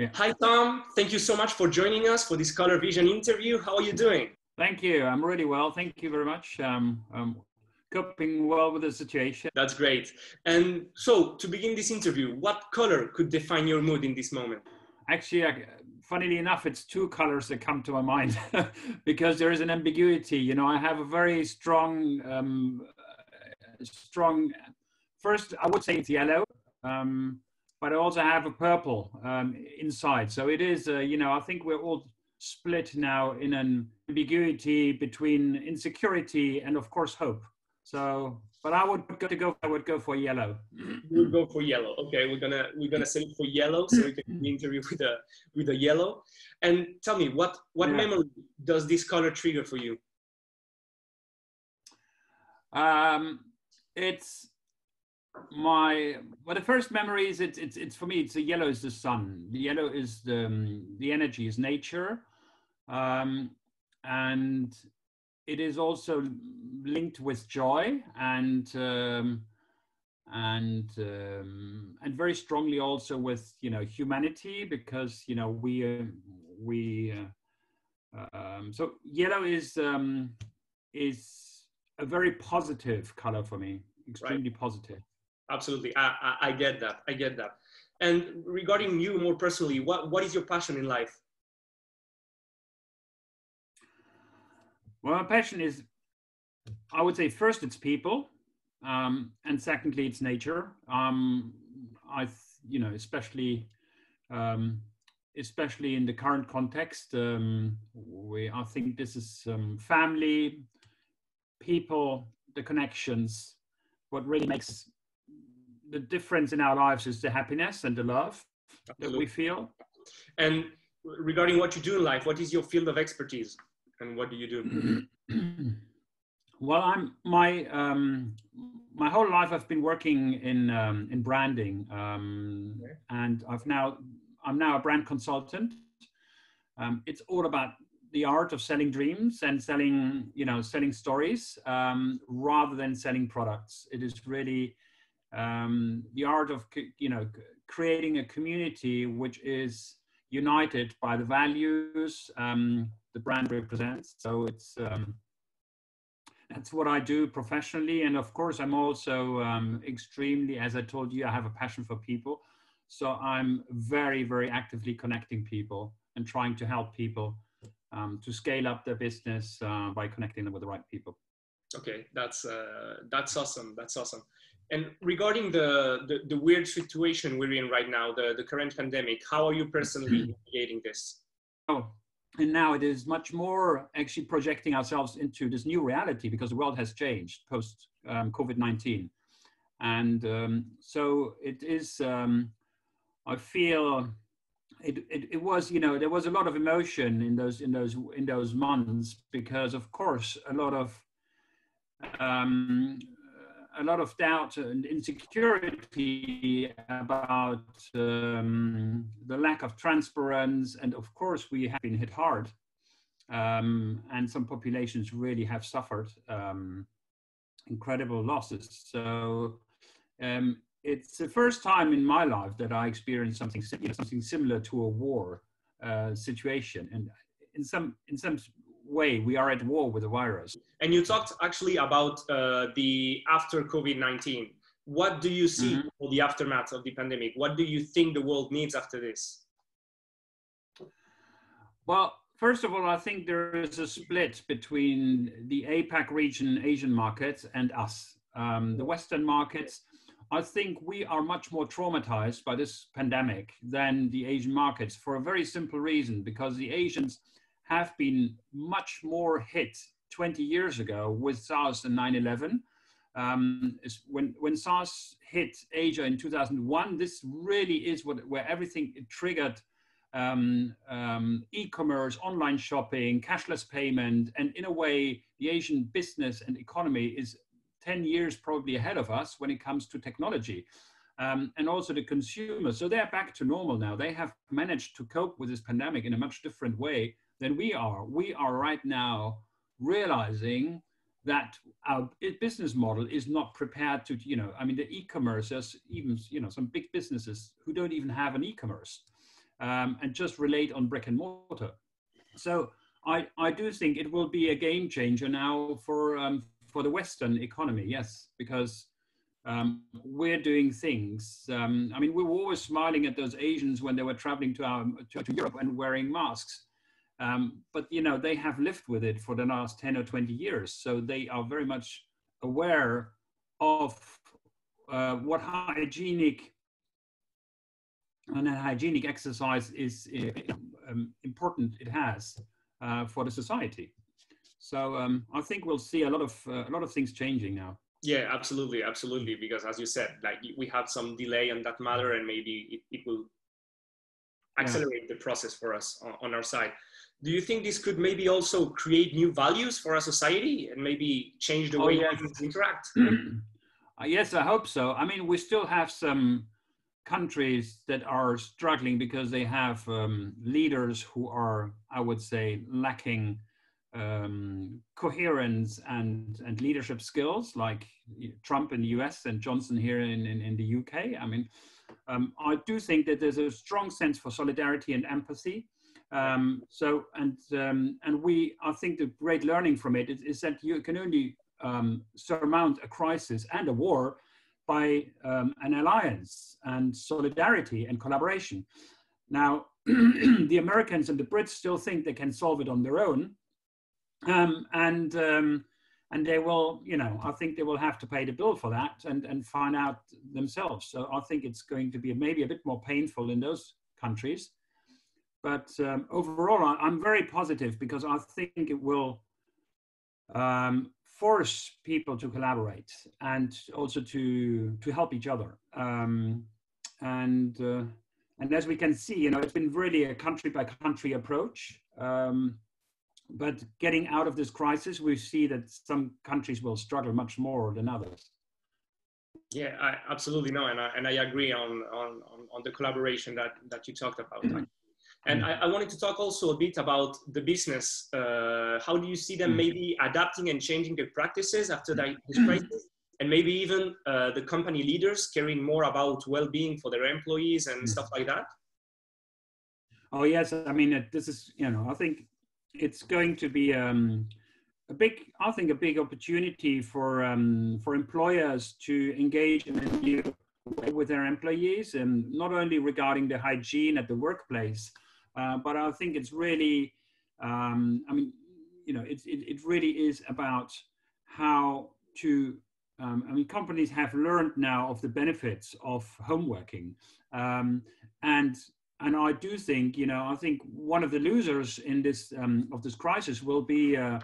Yeah. Hi, Tom. Thank you so much for joining us for this Color Vision interview. How are you doing? Thank you. I'm really well. Thank you very much. I'm coping well with the situation. That's great. And so, to begin this interview, what color could define your mood in this moment? Actually, funnily enough, it's two colors that come to my mind because there is an ambiguity. You know, I have a very strong, first, I would say it's yellow. But I also have a purple inside. So it is, you know, I think we're all split now in an ambiguity between insecurity and, of course, hope. So, but I would go for yellow. You'll go for yellow. Okay, we're gonna select for yellow, so we can interview with a yellow. And tell me, what memory does this color trigger for you? It's the first memory is it's for me, it's the yellow is the sun. The yellow is the energy, is nature, and it is also linked with joy and very strongly also with, you know, humanity, because, you know, so yellow is a very positive color for me, extremely positive. Absolutely, I get that. I get that. And regarding you more personally, what is your passion in life? Well, my passion is, I would say, first it's people, and secondly it's nature. You know, especially in the current context, I think this is family, people, the connections. What really makes the difference in our lives is the happiness and the love that we feel. And regarding what you do in life, what is your field of expertise and what do you do? Well, my whole life I've been working in branding, and I'm now a brand consultant. It's all about the art of selling dreams and selling, you know, selling stories, rather than selling products. It is really the art of, you know, creating a community which is united by the values the brand represents. So it's that's what I do professionally, and of course I'm also extremely, as I told you, I have a passion for people, so I'm very, very actively connecting people and trying to help people to scale up their business by connecting them with the right people. Okay, that's awesome. That's awesome. And regarding the weird situation we're in right now, the current pandemic, how are you personally navigating this? Oh, and now it is much more actually projecting ourselves into this new reality, because the world has changed post COVID-19. And so it is, I feel it was, you know, there was a lot of emotion in those months, because of course a lot of doubt and insecurity about the lack of transparency, and of course we have been hit hard, and some populations really have suffered incredible losses. So it's the first time in my life that I experienced something similar to a war situation, and in some way we are at war with the virus. And you talked actually about the after COVID-19. What do you see for the aftermath of the pandemic? What do you think the world needs after this? Well, first of all, I think there is a split between the APAC region, Asian markets, and us. The Western markets, I think we are much more traumatized by this pandemic than the Asian markets, for a very simple reason, because the Asians have been much more hit 20 years ago with SARS and 9/11. When SARS hit Asia in 2001, this really is where everything triggered e-commerce, online shopping, cashless payment, and in a way, the Asian business and economy is 10 years probably ahead of us when it comes to technology. And also the consumers. So they're back to normal now. They have managed to cope with this pandemic in a much different way than we are. We are right now realizing that our business model is not prepared to, you know, I mean, the e-commerce, there's even, you know, some big businesses who don't even have an e-commerce and just relate on brick and mortar. So I do think it will be a game changer now for the Western economy, yes, because we're doing things. I mean, we were always smiling at those Asians when they were traveling to Europe and wearing masks. But, you know, they have lived with it for the last 10 or 20 years. So they are very much aware of what hygienic and hygienic exercise is important it has for the society. So I think we'll see a lot of things changing now. Yeah, absolutely, absolutely. Because as you said, like we had some delay on that matter, and maybe it will accelerate the process for us on our side. Do you think this could maybe also create new values for our society and maybe change the way we interact? Yes, I hope so. I mean, we still have some countries that are struggling because they have leaders who are, I would say, lacking coherence and leadership skills, like Trump in the US and Johnson here in the UK. I mean, I do think that there's a strong sense for solidarity and empathy. And I think the great learning from it is that you can only surmount a crisis and a war by an alliance and solidarity and collaboration. Now, the Americans and the Brits still think they can solve it on their own. And they will, you know, I think they will have to pay the bill for that and find out themselves. So I think it's going to be maybe a bit more painful in those countries. But overall, I'm very positive because I think it will force people to collaborate and also to help each other. And as we can see, you know, it's been really a country by country approach. But getting out of this crisis, we see that some countries will struggle much more than others. Yeah, I absolutely know, and I agree on the collaboration that you talked about. And I wanted to talk also a bit about the business. How do you see them maybe adapting and changing their practices after this crisis? And maybe even the company leaders caring more about well-being for their employees and stuff like that? Oh, yes. I mean, this is, you know, I think it's going to be a big opportunity for employers to engage in a new way with their employees, and not only regarding the hygiene at the workplace, but I think it's really, I mean, you know, it really is about how to, I mean, companies have learned now of the benefits of home working, and I do think, you know, I think one of the losers in this of this crisis will be the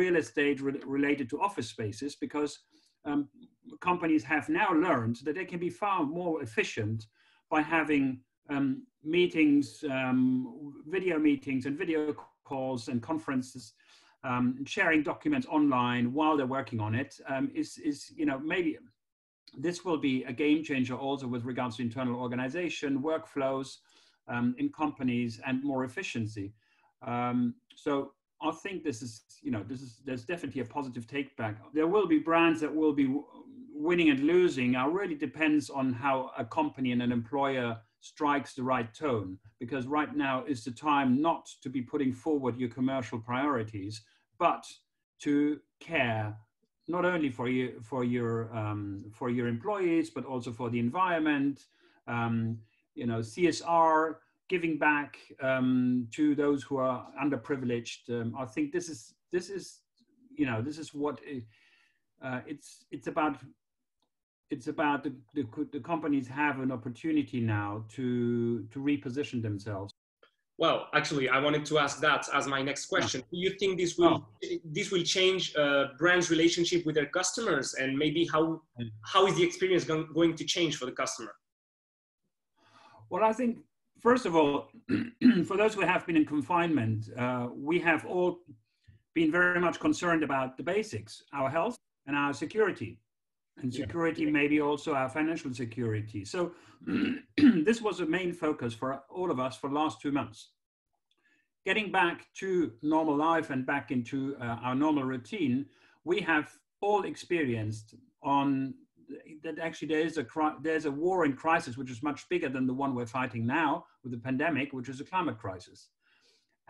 real estate related to office spaces, because companies have now learned that they can be far more efficient by having meetings, video meetings and video calls and conferences, sharing documents online while they're working on it. You know, maybe this will be a game changer also with regards to internal organization, workflows, in companies, and more efficiency. So I think this is, you know, there's definitely a positive take back. There will be brands that will be winning and losing. It really depends on how a company and an employer strikes the right tone, because right now is the time not to be putting forward your commercial priorities, but to care not only for your employees, but also for the environment, you know, CSR, giving back to those who are underprivileged. I think this is, you know, this is what it's about. It's about the companies have an opportunity now to reposition themselves. Well, actually, I wanted to ask that as my next question. Do you think this will change brands' relationship with their customers, and maybe how is the experience going to change for the customer? Well, I think, first of all, for those who have been in confinement, we have all been very much concerned about the basics, our health and our security. And security, maybe also our financial security. So this was a main focus for all of us for the last 2 months. Getting back to normal life and back into our normal routine we have all experienced on that actually there's a war and crisis which is much bigger than the one we're fighting now with the pandemic, which is a climate crisis.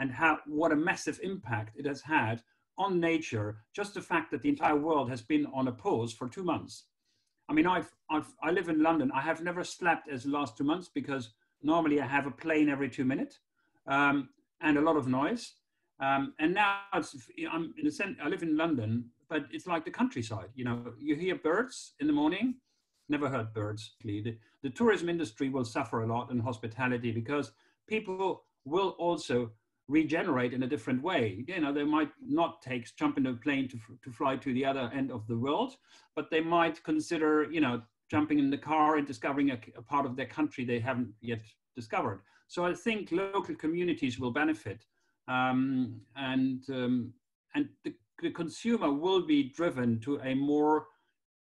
And how, what a massive impact it has had on nature, just the fact that the entire world has been on a pause for 2 months. I mean, I live in London. I have never slept as the last 2 months because normally I have a plane every 2 minutes and a lot of noise. And now I'm in a sense, I live in London, but it's like the countryside. You know, you hear birds in the morning, never heard birds. The tourism industry will suffer a lot in hospitality because people will also regenerate in a different way. You know, they might not jump into a plane to fly to the other end of the world, but they might consider, you know, jumping in the car and discovering a part of their country they haven't yet discovered. So I think local communities will benefit. And the consumer will be driven to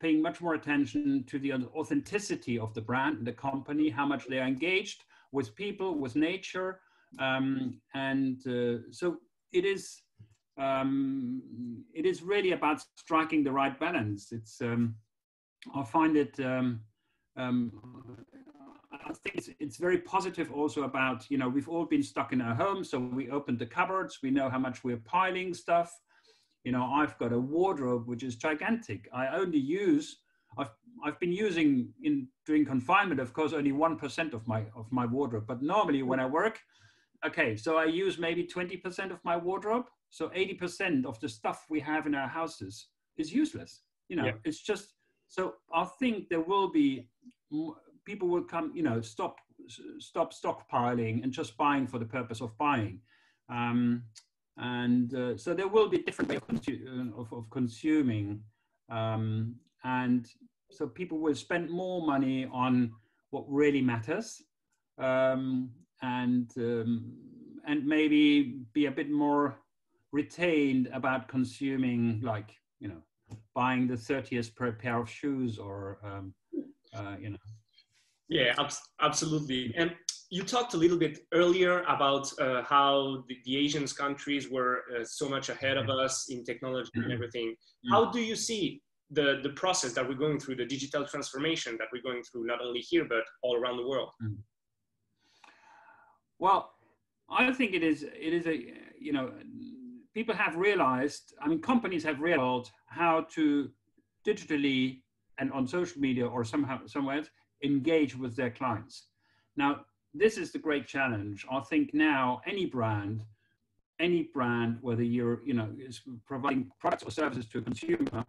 paying much more attention to the authenticity of the brand and the company, how much they are engaged with people, with nature. So it is really about striking the right balance. It's, I find it, I think it's very positive also about, you know, we've all been stuck in our homes. So we opened the cupboards, we know how much we're piling stuff. You know, I've got a wardrobe, which is gigantic. I've been using during confinement, of course, only 1% of my wardrobe, but normally when I work, okay, so I use maybe 20% of my wardrobe. So 80% of the stuff we have in our houses is useless. You know, yeah. It's just, so I think there will be, people will come, you know, stop stockpiling and just buying for the purpose of buying. So there will be different ways of consuming. And so people will spend more money on what really matters, and maybe be a bit more retained about consuming, like, you know, buying the 30th pair of shoes or, you know. Yeah, absolutely. And you talked a little bit earlier about how the Asian countries were so much ahead of us in technology and everything. How do you see the process that we're going through, the digital transformation that we're going through, not only here, but all around the world? Well, I think it is a, you know, people have realized, I mean, companies have realized how to digitally and on social media or somewhere engage with their clients. Now, this is the great challenge. I think now any brand, whether you're, you know, is providing products or services to a consumer,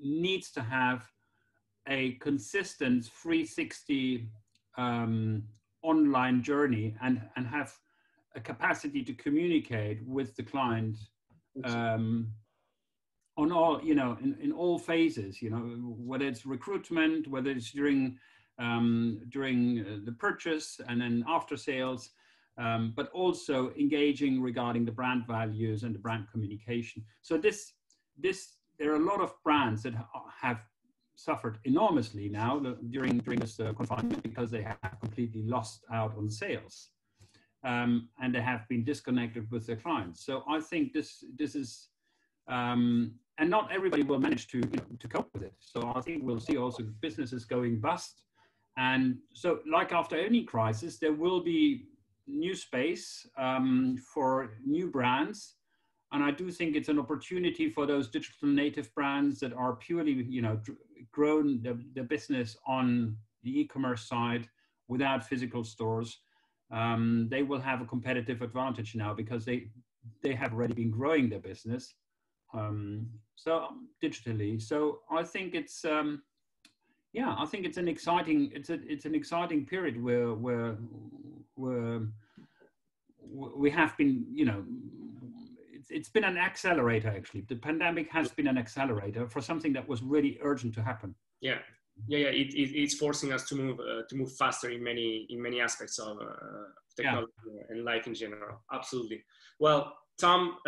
needs to have a consistent 360 online journey and have a capacity to communicate with the client on all, you know, in all phases, you know, whether it's recruitment, whether it's during the purchase and then after sales, but also engaging regarding the brand values and the brand communication. So there are a lot of brands that have suffered enormously now during this confinement because they have completely lost out on sales, and they have been disconnected with their clients. So I think this is, and not everybody will manage to cope with it. So I think we'll see also businesses going bust. And so, like after any crisis, there will be new space for new brands. And I do think it's an opportunity for those digital native brands that are purely, you know, grown the business on the e-commerce side without physical stores. They will have a competitive advantage now because they have already been growing their business digitally. So I think it's I think it's an exciting exciting period where we have been, you know. It's been an accelerator, actually. The pandemic has been an accelerator for something that was really urgent to happen. Yeah. It's forcing us to move faster in many aspects of technology and life in general. Absolutely. Well, Tom,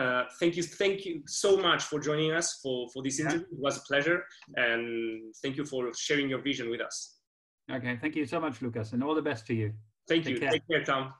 thank you so much for joining us for this interview. It was a pleasure, and thank you for sharing your vision with us. Okay, thank you so much, Lucas, and all the best to you. Thank you. Take care, Tom.